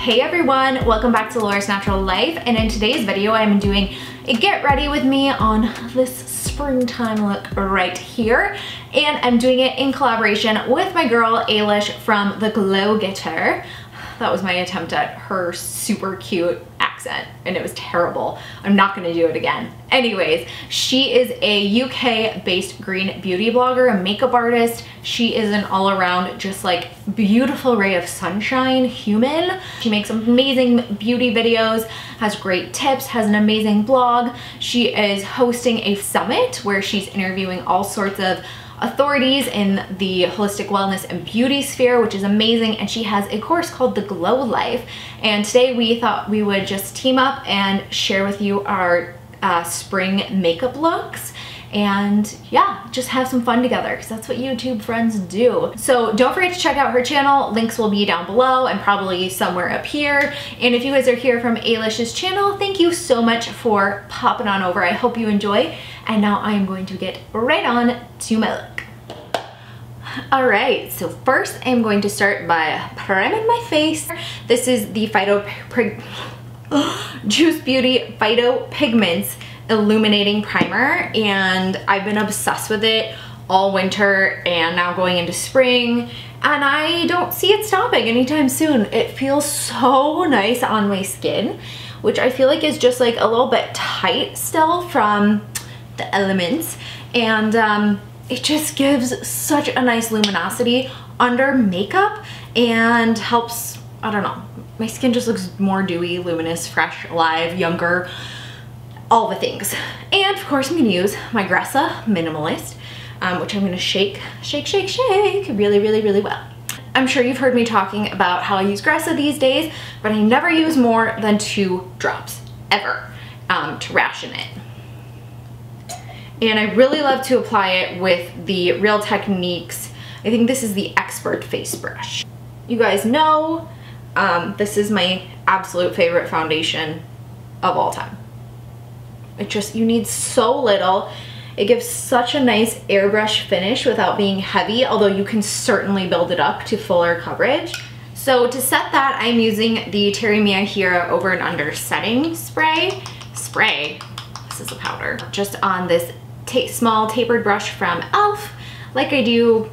Hey everyone, welcome back to Laura's Natural Life, and in today's video I'm doing a get ready with me on this springtime look right here, and I'm doing it in collaboration with my girl Ailish from The Glow Getter. That was my attempt at her super cute accent and it was terrible. I'm not gonna do it again. Anyways, she is a UK based green beauty blogger and makeup artist. She is an all around just like beautiful ray of sunshine human. She makes amazing beauty videos, has great tips, has an amazing blog. She is hosting a summit where she's interviewing all sorts of authorities in the holistic wellness and beauty sphere, which is amazing, and she has a course called The Glow Life. And today we thought we would just team up and share with you our spring makeup looks, and yeah, just have some fun together because that's what YouTube friends do. So don't forget to check out her channel. Links will be down below and probably somewhere up here. And if you guys are here from Ailish's channel, thank you so much for popping on over. I hope you enjoy. And now I am going to get right on to my look. All right, so first I'm going to start by priming my face. This is the Juice Beauty Phyto Pigments illuminating primer, and I've been obsessed with it all winter and now going into spring, and I don't see it stopping anytime soon. It feels so nice on my skin, which I feel like is just like a little bit tight still from the elements, and it just gives such a nice luminosity under makeup and helps, I don't know, my skin just looks more dewy, luminous, fresh, alive, younger, all the things. And of course I'm gonna use my Gressa Minimalist, which I'm gonna shake really well. I'm sure you've heard me talking about how I use Gressa these days, but I never use more than 2 drops ever to ration it. And I really love to apply it with the Real Techniques. I think this is the Expert Face Brush. You guys know this is my absolute favorite foundation of all time. It just, you need so little. It gives such a nice airbrush finish without being heavy, although you can certainly build it up to fuller coverage. So to set that, I'm using the Teri Miyahira Over and Under Setting Spray. This is a powder. Just on this small tapered brush from e.l.f., like I do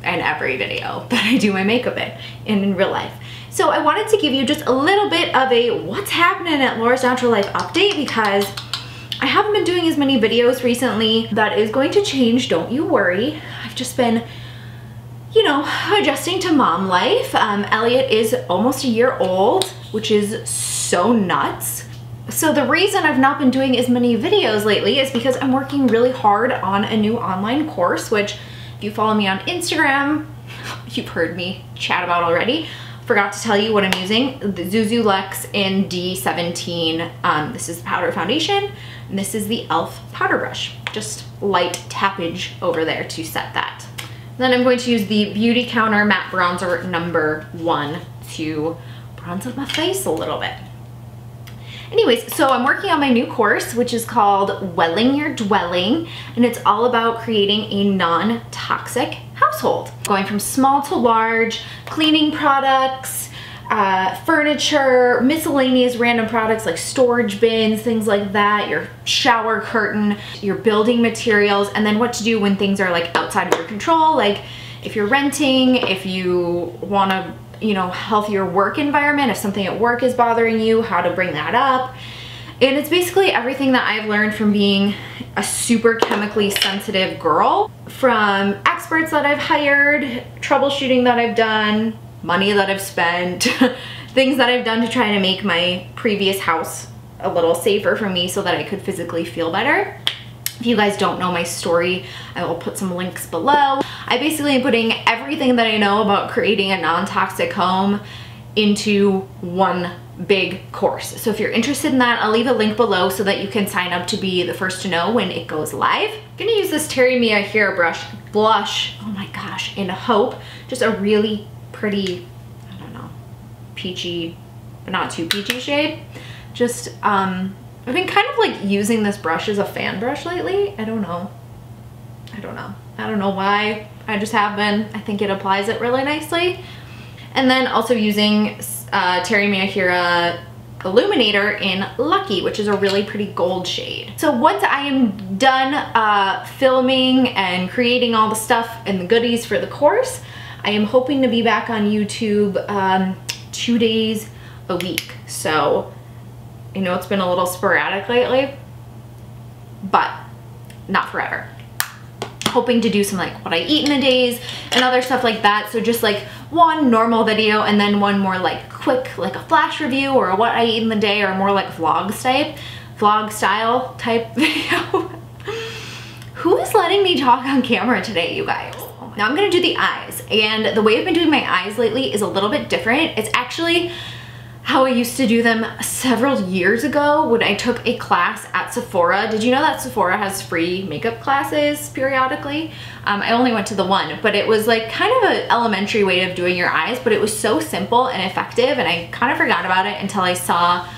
in every video that I do my makeup in and in real life. So I wanted to give you just a little bit of a what's happening at Laura's Natural Life update, because I haven't been doing as many videos recently. That is going to change, don't you worry. I've just been, you know, adjusting to mom life. Elliot is almost a year old, which is so nuts. So the reason I've not been doing as many videos lately is because I'm working really hard on a new online course, which if you follow me on Instagram, you've heard me chat about already. Forgot to tell you what I'm using, the Zuzu Luxe in D17. This is the powder foundation, and this is the e.l.f. powder brush. Just light tappage over there to set that. Then I'm going to use the BeautyCounter Matte Bronzer #1 to bronze up my face a little bit. Anyways, so I'm working on my new course, which is called Welling Your Dwelling, and it's all about creating a non-toxic household. Going from small to large, cleaning products, furniture, miscellaneous random products like storage bins, things like that, your shower curtain, your building materials, and then what to do when things are like outside of your control, like if you're renting, if you want to, you know, healthier work environment, if something at work is bothering you, how to bring that up. And it's basically everything that I've learned from being a super chemically sensitive girl, from experts that I've hired, troubleshooting that I've done, money that I've spent, things that I've done to try to make my previous house a little safer for me so that I could physically feel better. If you guys don't know my story, I will put some links below. I basically am putting everything that I know about creating a non-toxic home into one big course. So if you're interested in that, I'll leave a link below so that you can sign up to be the first to know when it goes live. I'm gonna use this Teri Miyahira blush, oh my gosh, in Hope. Just a really pretty, I don't know, peachy, but not too peachy shade. Just, I've been kind of like using this brush as a fan brush lately. I don't know why, I just have been. I think it applies it really nicely. And then also using Teri Miyahira illuminator in Lucky, which is a really pretty gold shade. So once I am done filming and creating all the stuff and the goodies for the course, I am hoping to be back on YouTube 2 days a week. So I know it's been a little sporadic lately, but not forever. Hoping to do some like what I eat in a day and other stuff like that. So just like one normal video and then one more like quick, like a flash review or a what I eat in the day, or more like vlog style type video. Who is letting me talk on camera today, you guys? Now I'm gonna do the eyes, and the way I've been doing my eyes lately is a little bit different. It's actually how I used to do them several years ago when I took a class at Sephora. Did you know that Sephora has free makeup classes periodically? I only went to the one, but it was like kind of an elementary way of doing your eyes, but it was so simple and effective, and I kind of forgot about it until I saw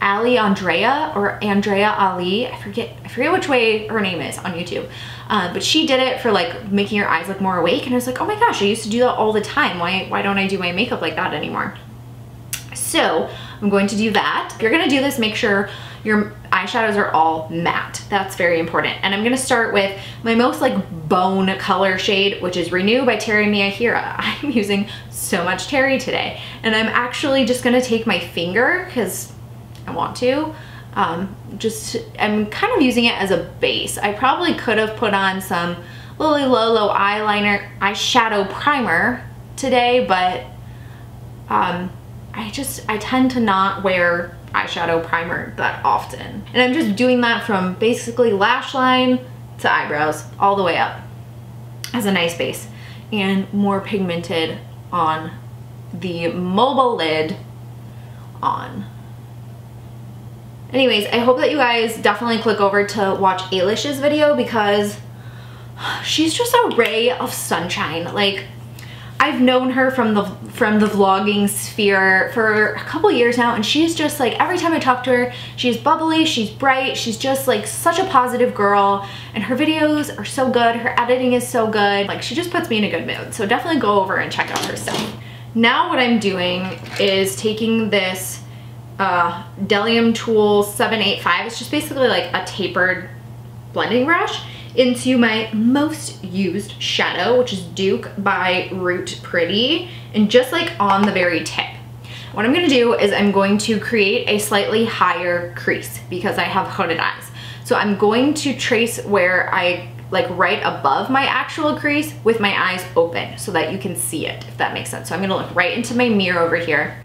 Ali Andrea, or Andrea Ali, I forget which way her name is on YouTube, but she did it for like making your eyes look more awake, and I was like, oh my gosh, I used to do that all the time. Why don't I do my makeup like that anymore? So I'm going to do that. If you're gonna do this, make sure your eyeshadows are all matte. That's very important. And I'm gonna start with my most like bone color shade, which is Renew by Teri Miyahira. I'm using so much Teri today, and I'm actually just gonna take my finger because I want to I'm kind of using it as a base. I probably could have put on some Lily Lolo eyeshadow primer today, but I tend to not wear eyeshadow primer that often, and I'm just doing that from basically lash line to eyebrows all the way up as a nice base, and more pigmented on the mobile lid on. Anyways, I hope that you guys definitely click over to watch Ailish's video, because she's just a ray of sunshine. Like, I've known her from the vlogging sphere for a couple years now, and she's just like, every time I talk to her, she's bubbly, she's bright, she's just like such a positive girl, and her videos are so good, her editing is so good. Like, she just puts me in a good mood. So definitely go over and check out her stuff. Now what I'm doing is taking this Dellium Tools 785, it's just basically like a tapered blending brush, into my most used shadow, which is Duke by Root Pretty, and just like on the very tip. What I'm going to do is I'm going to create a slightly higher crease because I have hooded eyes. So I'm going to trace where I like right above my actual crease with my eyes open so that you can see it, if that makes sense. So I'm going to look right into my mirror over here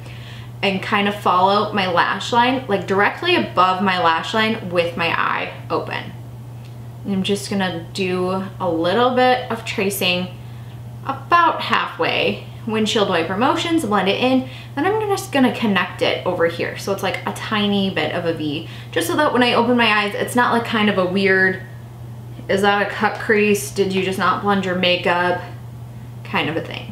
and kind of follow my lash line, like directly above my lash line with my eye open. And I'm just gonna do a little bit of tracing about halfway, windshield wiper motions, blend it in, then I'm just gonna connect it over here. So it's like a tiny bit of a V, just so that when I open my eyes, it's not like kind of a weird, is that a cut crease? Did you just not blend your makeup? Kind of a thing.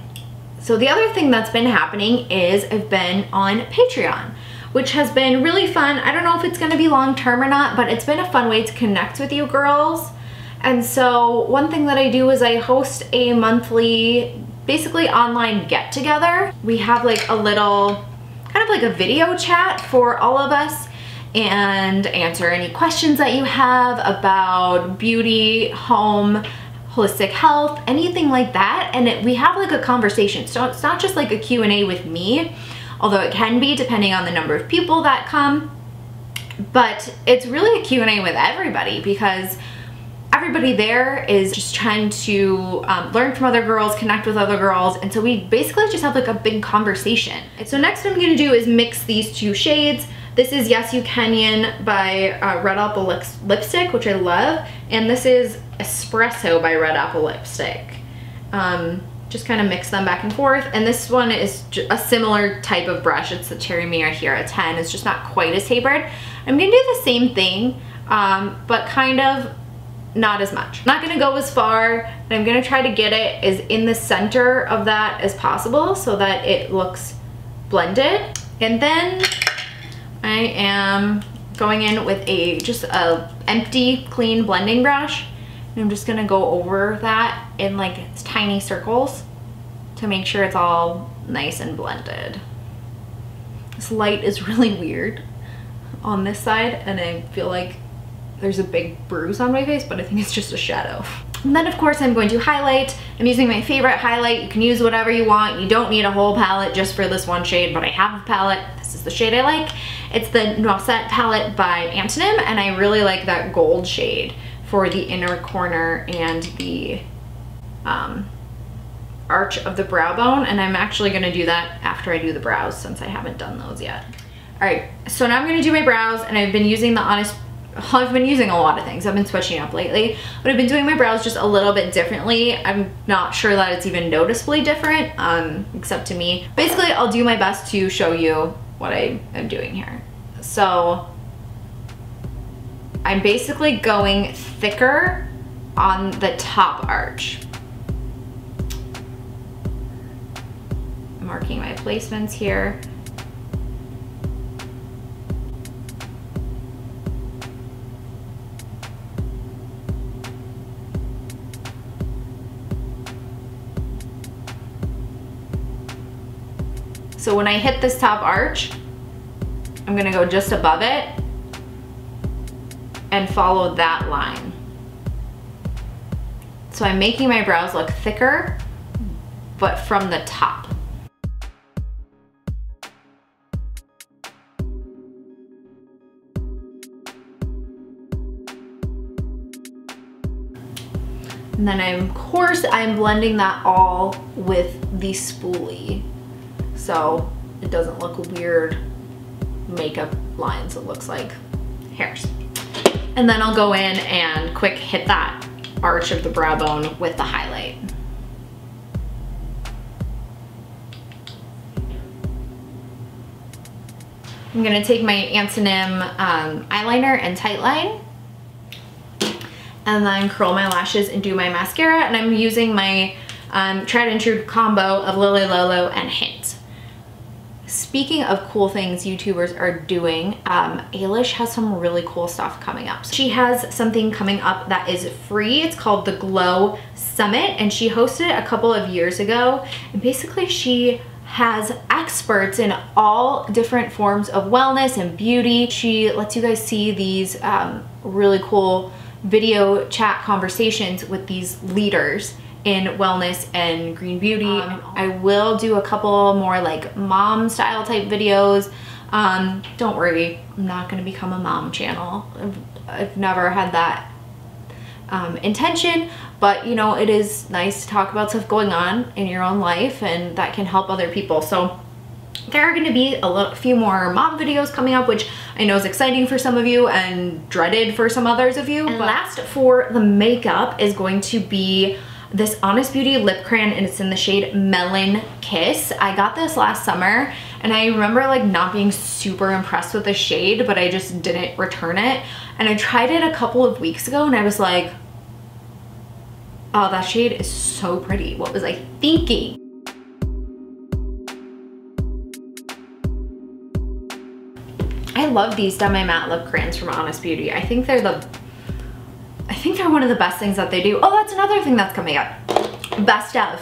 So the other thing that's been happening is I've been on Patreon, which has been really fun. I don't know if it's gonna be long term or not, but it's been a fun way to connect with you girls. And so one thing that I do is I host a monthly, basically online get together. We have like a little, kind of like a video chat for all of us, and answer any questions that you have about beauty, home, holistic health, anything like that. And we have like a conversation. So it's not just like a Q&A with me, although it can be depending on the number of people that come, but it's really a Q&A with everybody, because everybody there is just trying to learn from other girls, connect with other girls, and so we basically just have like a big conversation. So next what I'm gonna do is mix these two shades. This is Yes You Kenyan by Red Apple Lipstick, which I love, and this is Espresso by Red Apple Lipstick. Just kind of mix them back and forth, and this one is a similar type of brush. It's the Teri Miyahira 10. It's just not quite as tapered. I'm gonna do the same thing, but kind of not as much. I'm not gonna go as far, and I'm gonna try to get it as in the center of that as possible so that it looks blended. And then I am going in with a just a empty clean blending brush, and I'm just gonna go over that in like tiny circles to make sure it's all nice and blended. This light is really weird on this side, and I feel like there's a big bruise on my face, but I think it's just a shadow. And then of course I'm going to highlight. I'm using my favorite highlight. You can use whatever you want. You don't need a whole palette just for this one shade, but I have a palette. This is the shade I like. It's the Noisette palette by Antonym, and I really like that gold shade for the inner corner and the arch of the brow bone, and I'm actually gonna do that after I do the brows since I haven't done those yet. All right, so now I'm gonna do my brows, and I've been using the Honest. I've been using a lot of things. I've been switching up lately, but I've been doing my brows just a little bit differently. I'm not sure that it's even noticeably different, except to me. Basically, I'll do my best to show you what I am doing here. So I'm basically going thicker on the top arch. Marking my placements here. So when I hit this top arch, I'm gonna go just above it and follow that line. So I'm making my brows look thicker, but from the top. And then I'm, of course, I'm blending that all with the spoolie. So it doesn't look weird makeup lines, it looks like hairs. And then I'll go in and quick hit that arch of the brow bone with the highlight. I'm gonna take my Antonym eyeliner and Tightline, and then curl my lashes and do my mascara, and I'm using my tried and true combo of Lily Lolo and Hint. Speaking of cool things YouTubers are doing, Ailish has some really cool stuff coming up. She has something coming up that is free. It's called the Glow Summit, and she hosted it a couple of years ago. And basically she has experts in all different forms of wellness and beauty. She lets you guys see these really cool video chat conversations with these leaders in wellness and green beauty. I will do a couple more like mom style type videos. Don't worry, I'm not gonna become a mom channel. I've never had that intention, but you know, it is nice to talk about stuff going on in your own life, and that can help other people. So there are gonna be a few more mom videos coming up, which I know is exciting for some of you and dreaded for some others of you. And last for the makeup is going to be this Honest Beauty lip crayon, and it's in the shade Melon Kiss. I got this last summer, and I remember like not being super impressed with the shade, but I just didn't return it. And I tried it a couple of weeks ago, and I was like, oh, that shade is so pretty. What was I thinking? I love these Demi Matte lip crayons from Honest Beauty. I think they're one of the best things that they do. Oh, that's another thing that's coming up. Best of.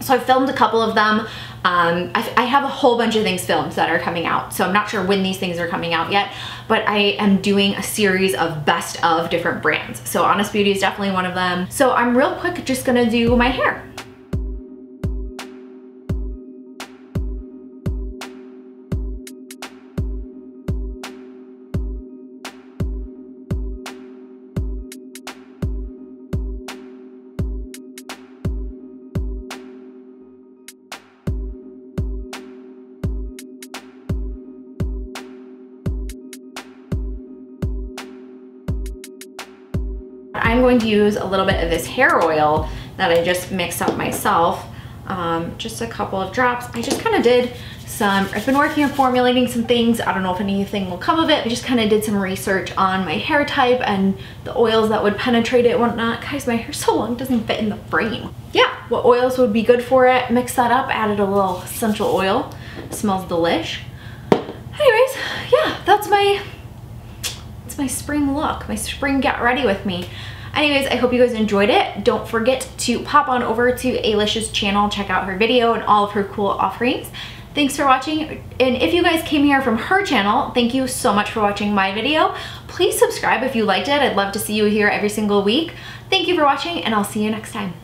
So I filmed a couple of them. I have a whole bunch of things filmed that are coming out. So I'm not sure when these things are coming out yet, but I am doing a series of best of different brands. So Honest Beauty is definitely one of them. So I'm real quick just gonna do my hair. I'm going to use a little bit of this hair oil that I just mixed up myself, just a couple of drops. I just kind of did some, I've been working on formulating some things. I don't know if anything will come of it. I just kind of did some research on my hair type and the oils that would penetrate it and whatnot. Guys, my hair's so long, it doesn't fit in the frame. Yeah, what oils would be good for it? Mix that up, added a little essential oil. It smells delish. Anyways, yeah, that's my spring look, my spring get ready with me. Anyways, I hope you guys enjoyed it. Don't forget to pop on over to Ailish's channel, check out her video and all of her cool offerings. Thanks for watching, and if you guys came here from her channel, thank you so much for watching my video. Please subscribe if you liked it. I'd love to see you here every single week. Thank you for watching, and I'll see you next time.